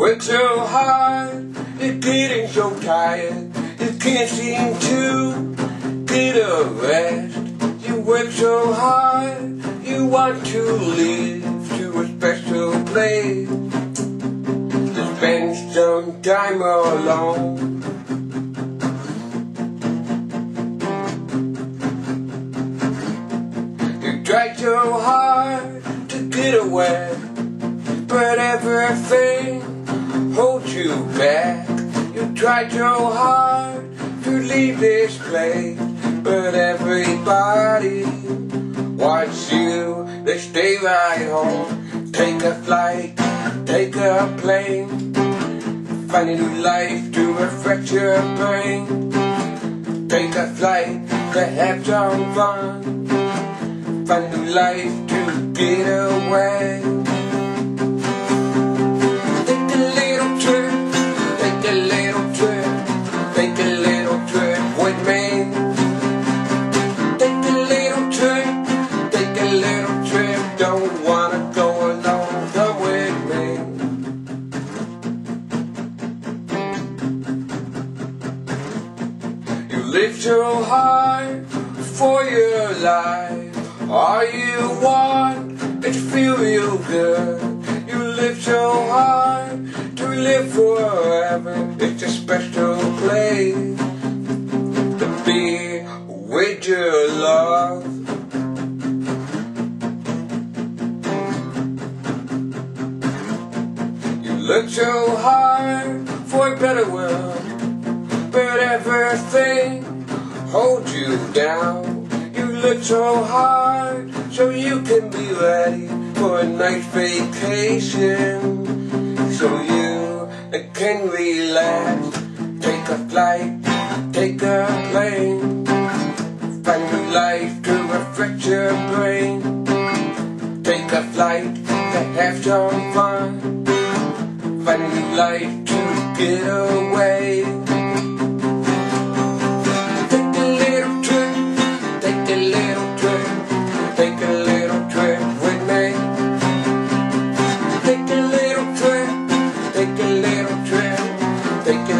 work so hard, you're getting so tired, you can't seem to get a rest. You work so hard, you want to live to a special place, to spend some time all alone. Try so hard to get away, but everything holds you back. You try so hard to leave this place, but everybody wants you to stay right home. Take a flight, take a plane, find a new life to refresh your brain. Take a flight to have some fun, find a new life to get away. Take a little trip, take a little trip, take a little trip with me. Take a little trip, take a little trip, don't wanna go alone, come with me. You live so hard for your life, all you want is to feel real good. You live so hard to live forever. It's a special place to be with your love. You look so hard for a better world, but everything holds you down. You look so hard so you can be ready for a nice vacation, so you can relax. Take a flight, take a plane, find a new life to refresh your brain. Take a flight to have some fun, find a new life to get away. Take a little trip, take a little trip, take a